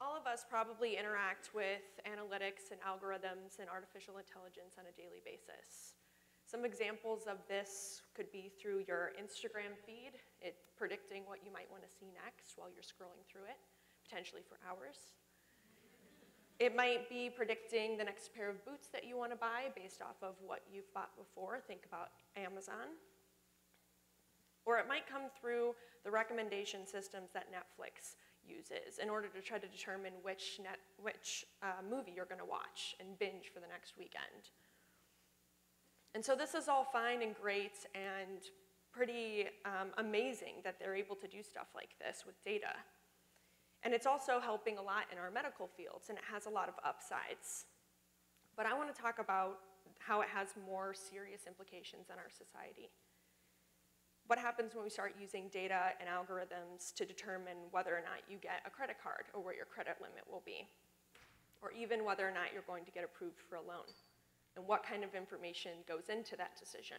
All of us probably interact with analytics and algorithms and artificial intelligence on a daily basis. Some examples of this could be through your Instagram feed, it predicting what you might want to see next while you're scrolling through it, potentially for hours. It might be predicting the next pair of boots that you want to buy based off of what you've bought before. Think about Amazon. Or it might come through the recommendation systems that Netflix uses in order to try to determine which movie you're going to watch and binge for the next weekend. And so this is all fine and great and pretty amazing that they're able to do stuff like this with data. And it's also helping a lot in our medical fields, and it has a lot of upsides. But I want to talk about how it has more serious implications in our society. What happens when we start using data and algorithms to determine whether or not you get a credit card or where your credit limit will be, or even whether or not you're going to get approved for a loan, and what kind of information goes into that decision?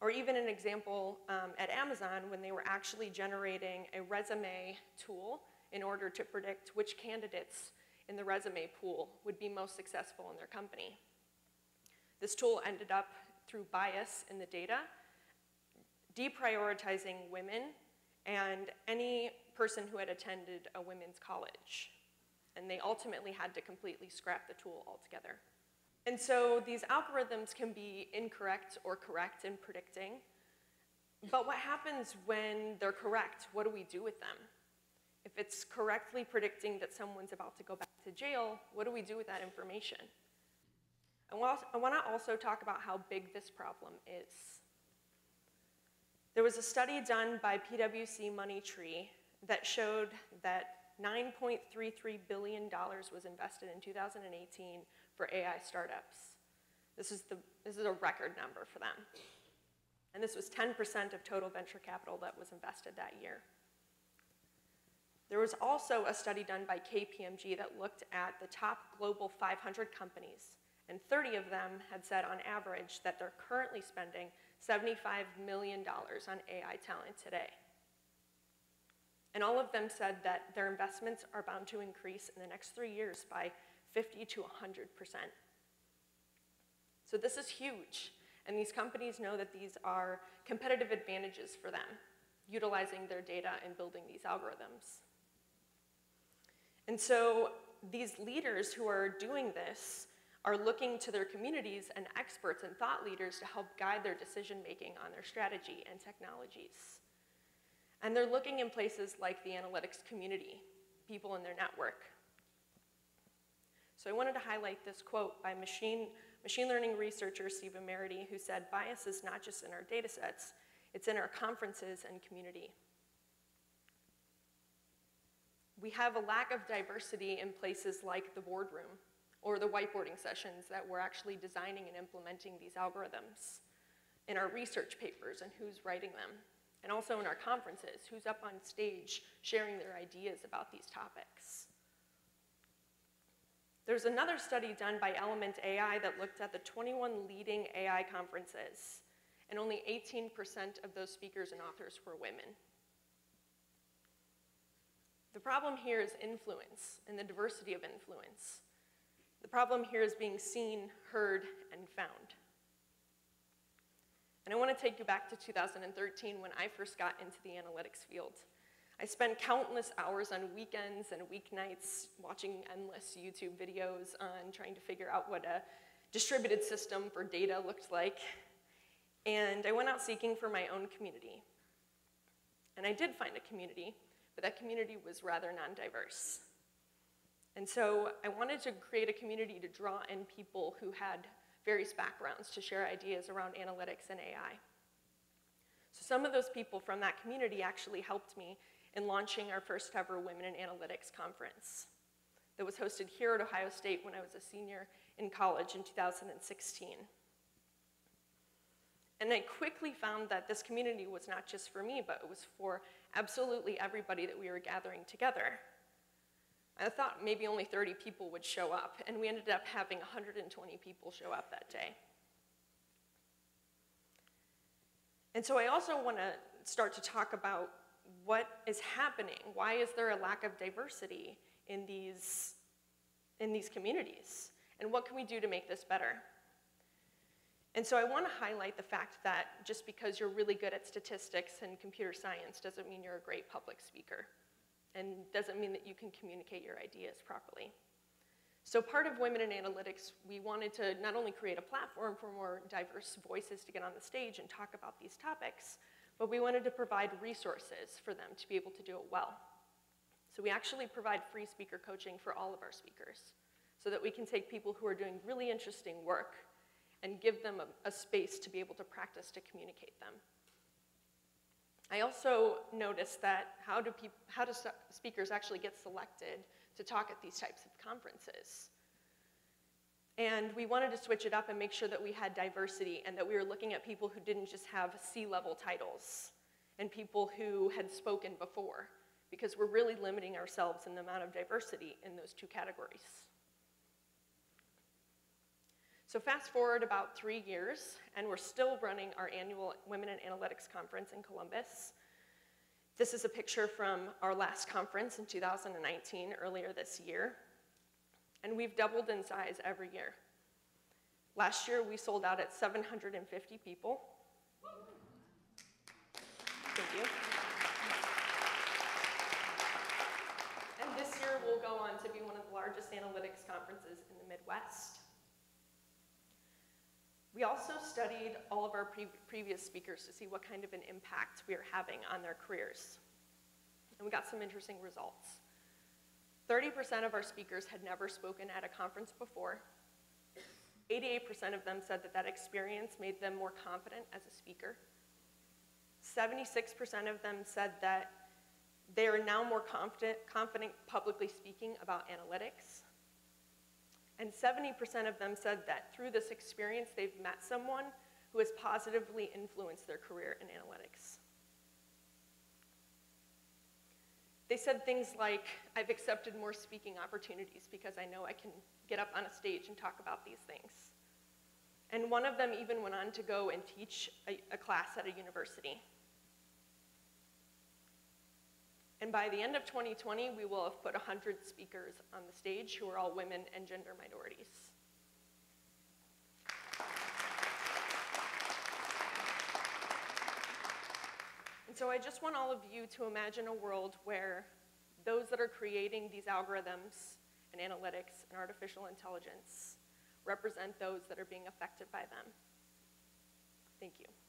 Or even an example at Amazon when they were actually generating a resume tool in order to predict which candidates in the resume pool would be most successful in their company. This tool ended up, through bias in the data, deprioritizing women and any person who had attended a women's college. And they ultimately had to completely scrap the tool altogether. And so these algorithms can be incorrect or correct in predicting. But what happens when they're correct? What do we do with them? If it's correctly predicting that someone's about to go back to jail, what do we do with that information? And I want to also talk about how big this problem is. There was a study done by PwC Money Tree that showed that $9.33 billion was invested in 2018 for AI startups. This is a record number for them. And this was 10% of total venture capital that was invested that year. There was also a study done by KPMG that looked at the top global 500 companies, and 30 of them had said on average that they're currently spending $75 million on AI talent today. And all of them said that their investments are bound to increase in the next 3 years by 50 to 100%. So this is huge. And these companies know that these are competitive advantages for them, utilizing their data and building these algorithms. And so these leaders who are doing this are looking to their communities and experts and thought leaders to help guide their decision-making on their strategy and technologies. And they're looking in places like the analytics community, people in their network. So I wanted to highlight this quote by machine learning researcher Smerity, who said, "Bias is not just in our data sets, it's in our conferences and community." We have a lack of diversity in places like the boardroom or the whiteboarding sessions that we're actually designing and implementing these algorithms, in our research papers and who's writing them, and also in our conferences, who's up on stage sharing their ideas about these topics. There's another study done by Element AI that looked at the 21 leading AI conferences, and only 18% of those speakers and authors were women. The problem here is influence and the diversity of influence. The problem here is being seen, heard, and found. And I want to take you back to 2013 when I first got into the analytics field. I spent countless hours on weekends and weeknights watching endless YouTube videos on trying to figure out what a distributed system for data looked like. And I went out seeking for my own community. And I did find a community, but that community was rather non-diverse. And so I wanted to create a community to draw in people who had various backgrounds to share ideas around analytics and AI. So some of those people from that community actually helped me in launching our first ever Women in Analytics conference that was hosted here at Ohio State when I was a senior in college in 2016. And I quickly found that this community was not just for me, but it was for absolutely everybody that we were gathering together. I thought maybe only 30 people would show up, and we ended up having 120 people show up that day. And so I also want to start to talk about what is happening? Why is there a lack of diversity in these communities? And what can we do to make this better? And so I want to highlight the fact that just because you're really good at statistics and computer science doesn't mean you're a great public speaker, and doesn't mean that you can communicate your ideas properly. So part of Women in Analytics, we wanted to not only create a platform for more diverse voices to get on the stage and talk about these topics, but we wanted to provide resources for them to be able to do it well. So we actually provide free speaker coaching for all of our speakers, so that we can take people who are doing really interesting work and give them a space to be able to practice to communicate them. I also noticed that how do speakers actually get selected to talk at these types of conferences? And we wanted to switch it up and make sure that we had diversity and that we were looking at people who didn't just have C-level titles and people who had spoken before, because we're really limiting ourselves in the amount of diversity in those two categories. So fast forward about 3 years, and we're still running our annual Women in Analytics conference in Columbus. This is a picture from our last conference in 2019, earlier this year. And we've doubled in size every year. Last year, we sold out at 750 people. Thank you. And this year, we'll go on to be one of the largest analytics conferences in the Midwest. We also studied all of our previous speakers to see what kind of an impact we are having on their careers. And we got some interesting results. 30% of our speakers had never spoken at a conference before. 88% of them said that that experience made them more confident as a speaker. 76% of them said that they are now more confident publicly speaking about analytics. And 70% of them said that through this experience, they've met someone who has positively influenced their career in analytics. They said things like, I've accepted more speaking opportunities because I know I can get up on a stage and talk about these things. And one of them even went on to go and teach a class at a university. And by the end of 2020, we will have put 100 speakers on the stage who are all women and gender minorities. And so I just want all of you to imagine a world where those that are creating these algorithms and analytics and artificial intelligence represent those that are being affected by them. Thank you.